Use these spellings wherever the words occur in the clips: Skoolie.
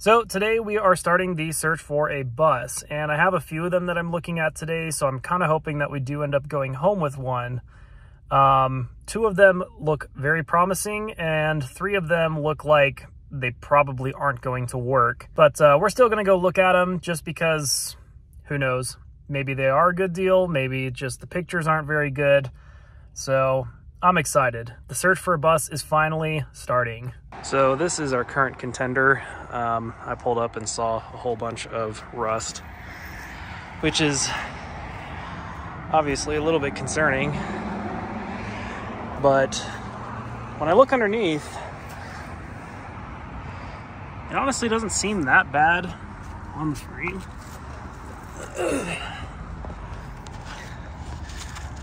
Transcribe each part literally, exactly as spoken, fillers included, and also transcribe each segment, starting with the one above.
So today we are starting the search for a bus, and I have a few of them that I'm looking at today, so I'm kind of hoping that we do end up going home with one. Um, two of them look very promising, and three of them look like they probably aren't going to work. But uh, we're still going to go look at them just because, who knows, maybe they are a good deal, maybe just the pictures aren't very good. So I'm excited. The search for a bus is finally starting. So this is our current contender. Um, I pulled up and saw a whole bunch of rust, which is obviously a little bit concerning. But when I look underneath, it honestly doesn't seem that bad on the screen. If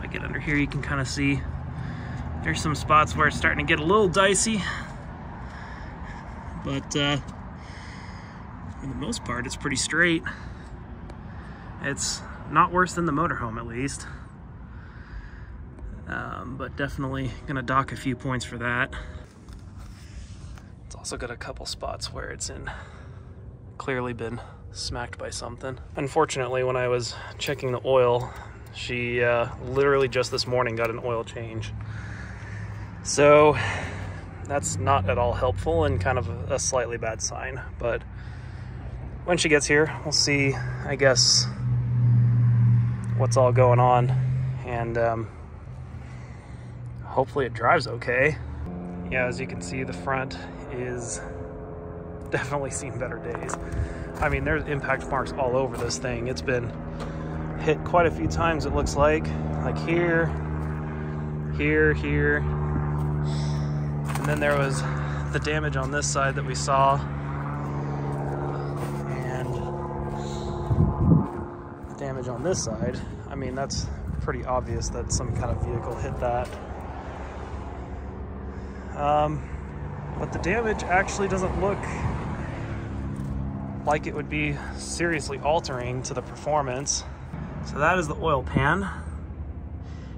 I get under here, you can kind of see there's some spots where it's starting to get a little dicey, but uh, for the most part, it's pretty straight. It's not worse than the motorhome, at least, um, but definitely gonna dock a few points for that. It's also got a couple spots where it's in clearly been smacked by something. Unfortunately, when I was checking the oil, she uh, literally just this morning got an oil change. So that's not at all helpful and kind of a slightly bad sign, but when she gets here, we'll see, I guess, what's all going on, and um, hopefully it drives okay. Yeah, as you can see, the front is definitely seen better days. I mean, there's impact marks all over this thing. It's been hit quite a few times, it looks like, like here, here, here. And then there was the damage on this side that we saw. And the damage on this side, I mean, that's pretty obvious that some kind of vehicle hit that. Um, but the damage actually doesn't look like it would be seriously altering to the performance. So that is the oil pan.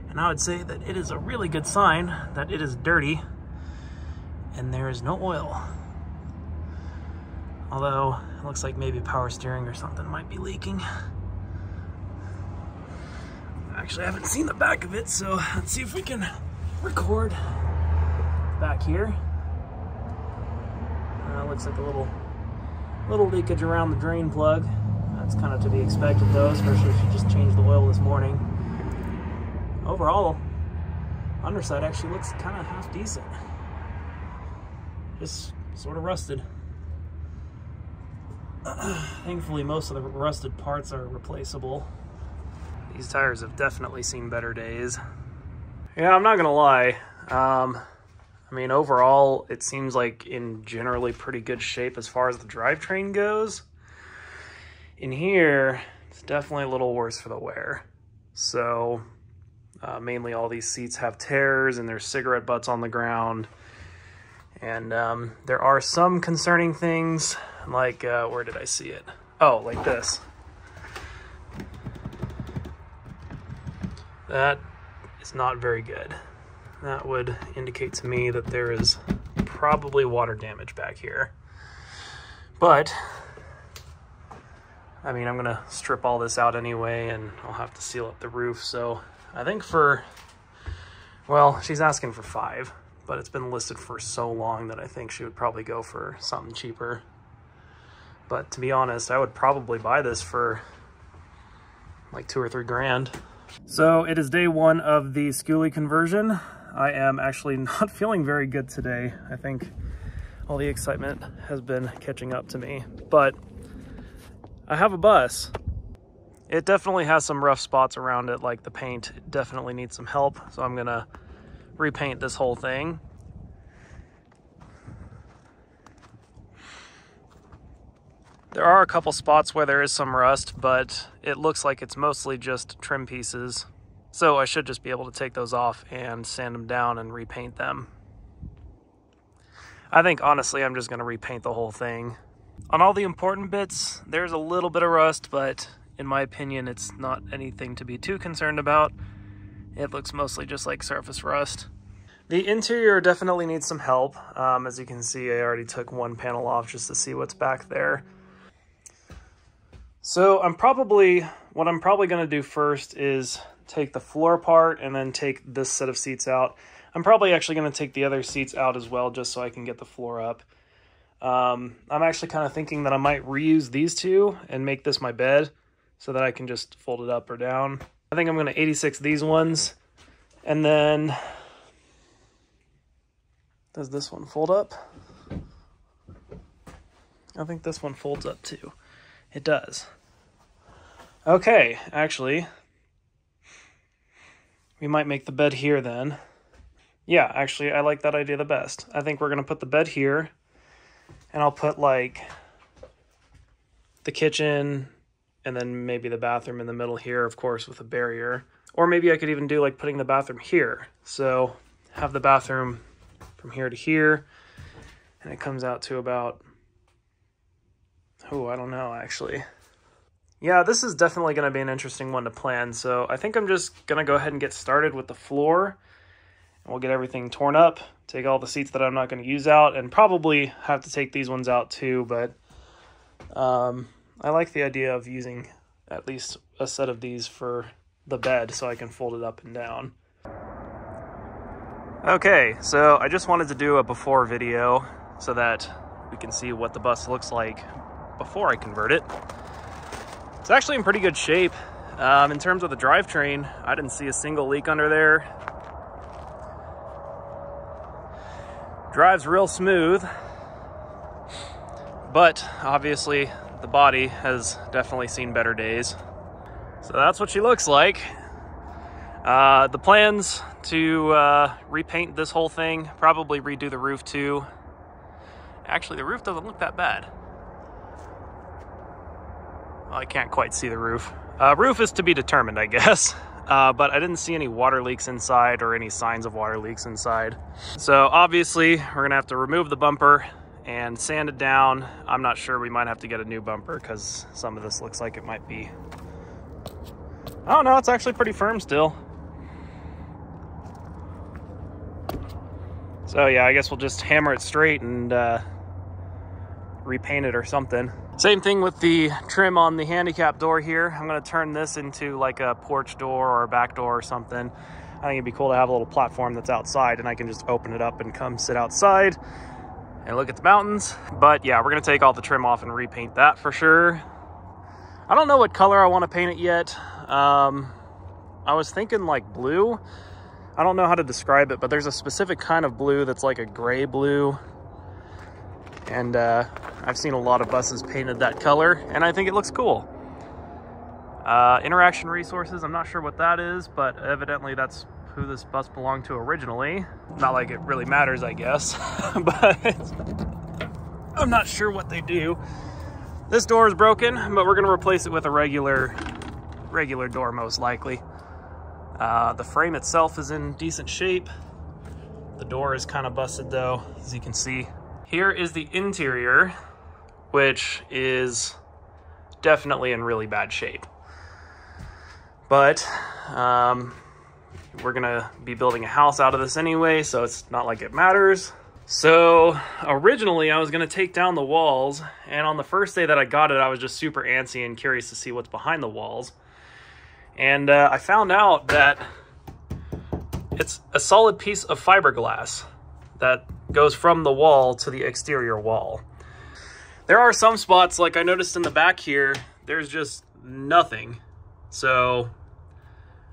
And I would say that it is a really good sign that it is dirty and there is no oil. Although it looks like maybe power steering or something might be leaking. Actually, I haven't seen the back of it, so let's see if we can record back here. Uh, looks like a little, little leakage around the drain plug. That's kind of to be expected though, especially if you just changed the oil this morning. Overall, underside actually looks kind of half decent. Just sort of rusted. Thankfully, most of the rusted parts are replaceable. These tires have definitely seen better days. Yeah, I'm not gonna lie. Um, I mean, overall, it seems like in generally pretty good shape as far as the drivetrain goes. In here, it's definitely a little worse for the wear. So, Uh, mainly all these seats have tears and there's cigarette butts on the ground. And um, there are some concerning things, like, uh, where did I see it? Oh, like this. That is not very good. That would indicate to me that there is probably water damage back here. But, I mean, I'm gonna strip all this out anyway and I'll have to seal up the roof, so I think for, well, she's asking for five, but it's been listed for so long that I think she would probably go for something cheaper. But to be honest, I would probably buy this for like two or three grand. So it is day one of the Skoolie conversion. I am actually not feeling very good today. I think all the excitement has been catching up to me, but I have a bus. It definitely has some rough spots around it, like the paint definitely needs some help. So I'm gonna repaint this whole thing. There are a couple spots where there is some rust, but it looks like it's mostly just trim pieces. So I should just be able to take those off and sand them down and repaint them. I think honestly, I'm just gonna repaint the whole thing. On all the important bits, there's a little bit of rust, but in my opinion, it's not anything to be too concerned about. It looks mostly just like surface rust. The interior definitely needs some help. Um, as you can see, I already took one panel off just to see what's back there. So I'm probably, what I'm probably gonna do first is take the floor apart and then take this set of seats out. I'm probably actually gonna take the other seats out as well, just so I can get the floor up. Um, I'm actually kind of thinking that I might reuse these two and make this my bed so that I can just fold it up or down. I think I'm gonna eighty-six these ones, and then, does this one fold up? I think this one folds up too. It does. Okay, actually, we might make the bed here then. Yeah, actually, I like that idea the best. I think we're gonna put the bed here, and I'll put like the kitchen and then maybe the bathroom in the middle here, of course, with a barrier. Or maybe I could even do like putting the bathroom here. So have the bathroom from here to here, and it comes out to about, oh, I don't know, actually. Yeah, this is definitely gonna be an interesting one to plan. So I think I'm just gonna go ahead and get started with the floor, and we'll get everything torn up, take all the seats that I'm not gonna use out, and probably have to take these ones out too, but um, I like the idea of using at least a set of these for the bed so I can fold it up and down. Okay, so I just wanted to do a before video so that we can see what the bus looks like before I convert it. It's actually in pretty good shape. Um, in terms of the drivetrain, I didn't see a single leak under there. Drives real smooth, but obviously the body has definitely seen better days. So that's what she looks like. Uh, the plans to uh, repaint this whole thing, probably redo the roof too. Actually, the roof doesn't look that bad. Well, I can't quite see the roof. Uh, roof is to be determined, I guess. Uh, but I didn't see any water leaks inside or any signs of water leaks inside. So obviously we're gonna have to remove the bumper and sand it down. I'm not sure, we might have to get a new bumper because some of this looks like it might be, oh no, it's actually pretty firm still. So yeah, I guess we'll just hammer it straight and uh, repaint it or something. Same thing with the trim on the handicap door here. I'm gonna turn this into like a porch door or a back door or something. I think it'd be cool to have a little platform that's outside and I can just open it up and come sit outside and look at the mountains. But yeah, we're gonna take all the trim off and repaint that for sure. I don't know what color I wanna paint it yet. Um, I was thinking like blue. I don't know how to describe it, but there's a specific kind of blue that's like a gray blue. And uh, I've seen a lot of buses painted that color, and I think it looks cool. Uh, Interaction Resources, I'm not sure what that is, but evidently that's who this bus belonged to originally. Not like it really matters, I guess, but I'm not sure what they do. This door is broken, but we're gonna replace it with a regular, regular door most likely. Uh, the frame itself is in decent shape. The door is kind of busted though, as you can see. Here is the interior, which is definitely in really bad shape. But um, we're gonna be building a house out of this anyway, so it's not like it matters. So originally I was gonna take down the walls, and on the first day that I got it, I was just super antsy and curious to see what's behind the walls. And uh, I found out that it's a solid piece of fiberglass that goes from the wall to the exterior wall. There are some spots, like I noticed in the back here, there's just nothing. So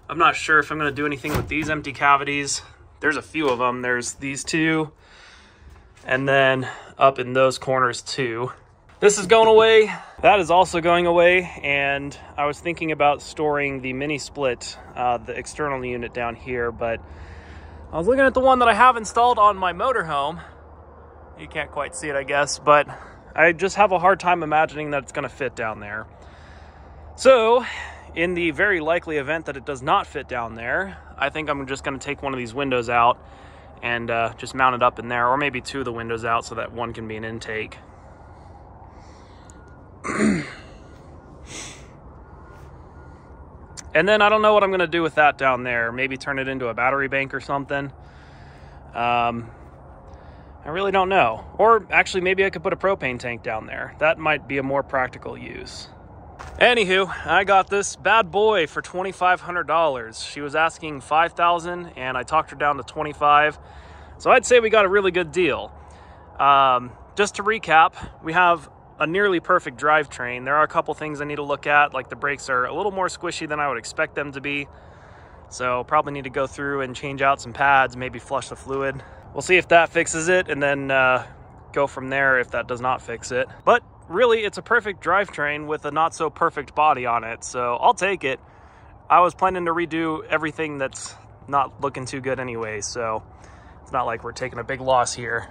I'm not sure if I'm gonna do anything with these empty cavities. There's a few of them. There's these two, and then up in those corners too. This is going away. That is also going away. And I was thinking about storing the mini split, uh, the external unit down here, but I was looking at the one that I have installed on my motorhome. You can't quite see it, I guess, but I just have a hard time imagining that it's gonna fit down there. So in the very likely event that it does not fit down there, I think I'm just gonna take one of these windows out and uh, just mount it up in there, or maybe two of the windows out so that one can be an intake. And then I don't know what I'm gonna do with that down there. Maybe turn it into a battery bank or something. Um, I really don't know. Or actually, maybe I could put a propane tank down there. That might be a more practical use. Anywho, I got this bad boy for twenty-five hundred dollars. She was asking five thousand dollars and I talked her down to twenty-five. So I'd say we got a really good deal. Um, just to recap, we have a nearly perfect drivetrain. There are a couple things I need to look at, like the brakes are a little more squishy than I would expect them to be. So probably need to go through and change out some pads, maybe flush the fluid. We'll see if that fixes it, and then uh, go from there if that does not fix it. But really, it's a perfect drivetrain with a not so perfect body on it, so I'll take it. I was planning to redo everything that's not looking too good anyway, so it's not like we're taking a big loss here.